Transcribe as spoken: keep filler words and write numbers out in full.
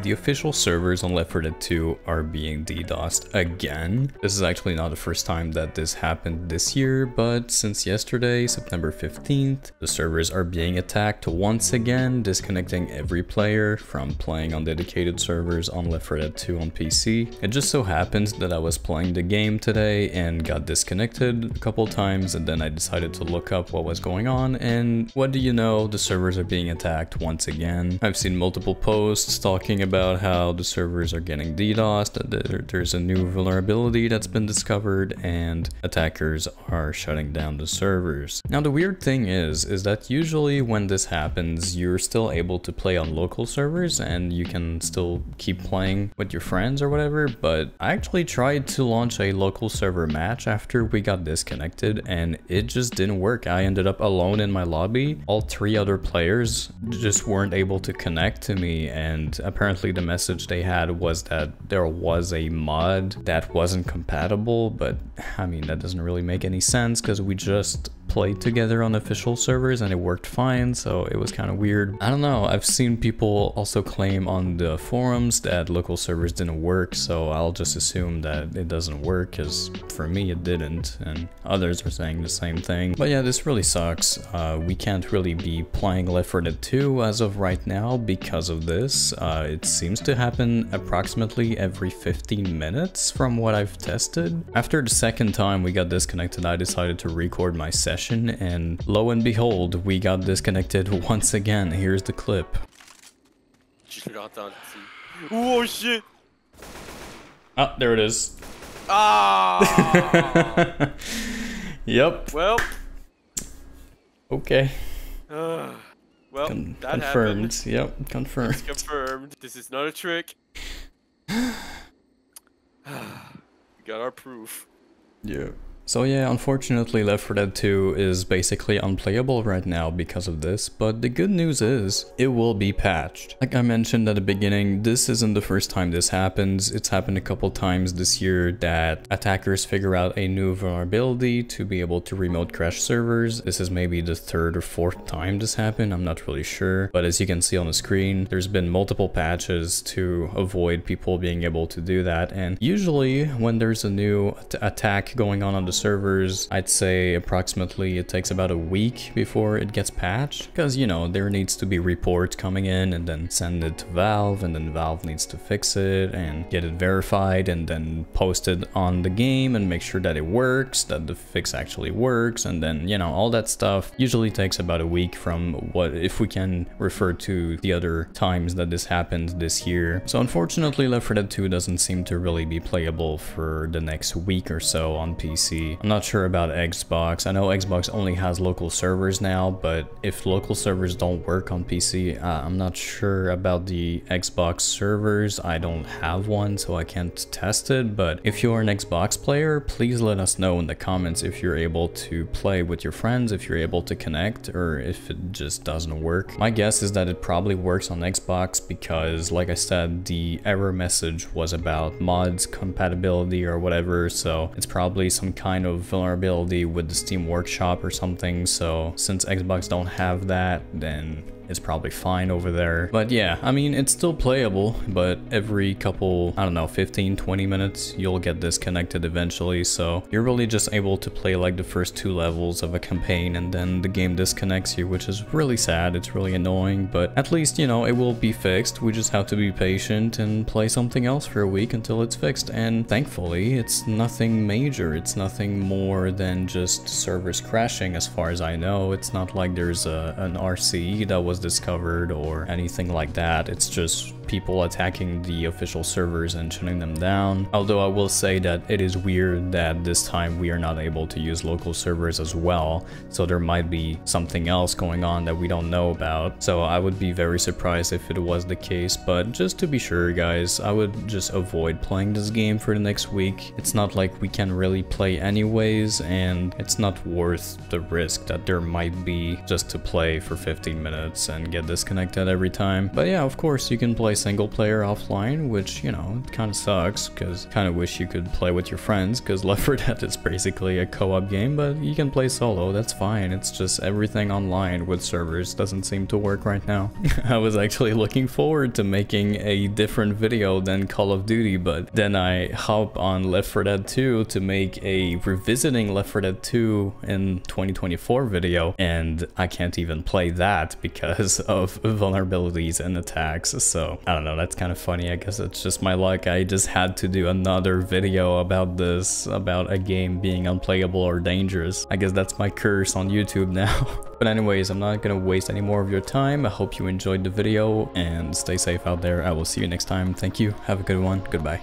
The official servers on Left four Dead two are being DDoSed again. This is actually not the first time that this happened this year, but since yesterday, September fifteenth, the servers are being attacked once again, disconnecting every player from playing on dedicated servers on Left four Dead two on P C. It just so happens that I was playing the game today and got disconnected a couple times, and then I decided to look up what was going on, and what do you know, the servers are being attacked once again. I've seen multiple posts talking about about how the servers are getting DDoSed, that there's a new vulnerability that's been discovered and attackers are shutting down the servers. Now the weird thing is, is that usually when this happens, you're still able to play on local servers and you can still keep playing with your friends or whatever, but I actually tried to launch a local server match after we got disconnected and it just didn't work. I ended up alone in my lobby. All three other players just weren't able to connect to me, and apparently the message they had was that there was a mod that wasn't compatible, but I mean, that doesn't really make any sense because we just played together on official servers and it worked fine, so it was kind of weird. I don't know, I've seen people also claim on the forums that local servers didn't work, so I'll just assume that it doesn't work because for me it didn't, and others are saying the same thing. But yeah, this really sucks. Uh, we can't really be playing Left four Dead two as of right now because of this. Uh, it seems to happen approximately every fifteen minutes from what I've tested. After the second time we got disconnected, I decided to record my session, and lo and behold, we got disconnected once again. Here's the clip. Oh shit! Ah, there it is. Ah! Yep. Well. Okay. Uh, well, Con that confirmed. Happened. Yep, confirmed. It's confirmed. This is not a trick. We got our proof. Yeah. So yeah, unfortunately Left four Dead two is basically unplayable right now because of this, but the good news is it will be patched. Like I mentioned at the beginning, this isn't the first time this happens. It's happened a couple times this year that attackers figure out a new vulnerability to be able to remote crash servers. This is maybe the third or fourth time this happened, I'm not really sure. But as you can see on the screen, there's been multiple patches to avoid people being able to do that, and usually when there's a new attack going on on the servers, I'd say approximately it takes about a week before it gets patched, because you know, there needs to be reports coming in and then send it to Valve, and then Valve needs to fix it and get it verified and then post it on the game and make sure that it works, that the fix actually works, and then you know, all that stuff usually takes about a week from what, if we can refer to the other times that this happened this year. So unfortunately Left four Dead two doesn't seem to really be playable for the next week or so on P C. I'm not sure about Xbox. I know Xbox only has local servers now, but if local servers don't work on P C, uh, I'm not sure about the Xbox servers. I don't have one, so I can't test it, but if you're an Xbox player, please let us know in the comments if you're able to play with your friends, if you're able to connect, or if it just doesn't work. My guess is that it probably works on Xbox because, like I said, the error message was about mods compatibility or whatever, so it's probably some kind of vulnerability with the Steam Workshop or something. So since Xbox don't have that, then it's probably fine over there. But yeah, I mean, it's still playable, but every couple, I don't know, fifteen, twenty minutes, you'll get disconnected eventually. So you're really just able to play like the first two levels of a campaign and then the game disconnects you, which is really sad. It's really annoying, but at least, you know, it will be fixed. We just have to be patient and play something else for a week until it's fixed. And thankfully, it's nothing major. It's nothing more than just servers crashing as far as I know. It's not like there's a, an R C E that was discovered or anything like that. It's just people attacking the official servers and shutting them down. Although I will say that it is weird that this time we are not able to use local servers as well, so there might be something else going on that we don't know about. So I would be very surprised if it was the case, but just to be sure guys, I would just avoid playing this game for the next week. It's not like we can really play anyways, and it's not worth the risk that there might be just to play for fifteen minutes and get disconnected every time. But yeah, of course you can play single player offline, which, you know, kind of sucks because kind of wish you could play with your friends, because Left four Dead is basically a co-op game, but you can play solo, that's fine. It's just everything online with servers doesn't seem to work right now. I was actually looking forward to making a different video than Call of Duty, but then I hop on Left four Dead two to make a revisiting Left four Dead two in twenty twenty-four video, and I can't even play that because of vulnerabilities and attacks. So I don't know, that's kind of funny. I guess it's just my luck. I just had to do another video about this, about a game being unplayable or dangerous. I guess that's my curse on YouTube now. But anyways, I'm not gonna waste any more of your time. I hope you enjoyed the video and stay safe out there. I will see you next time. Thank you. Have a good one. Goodbye.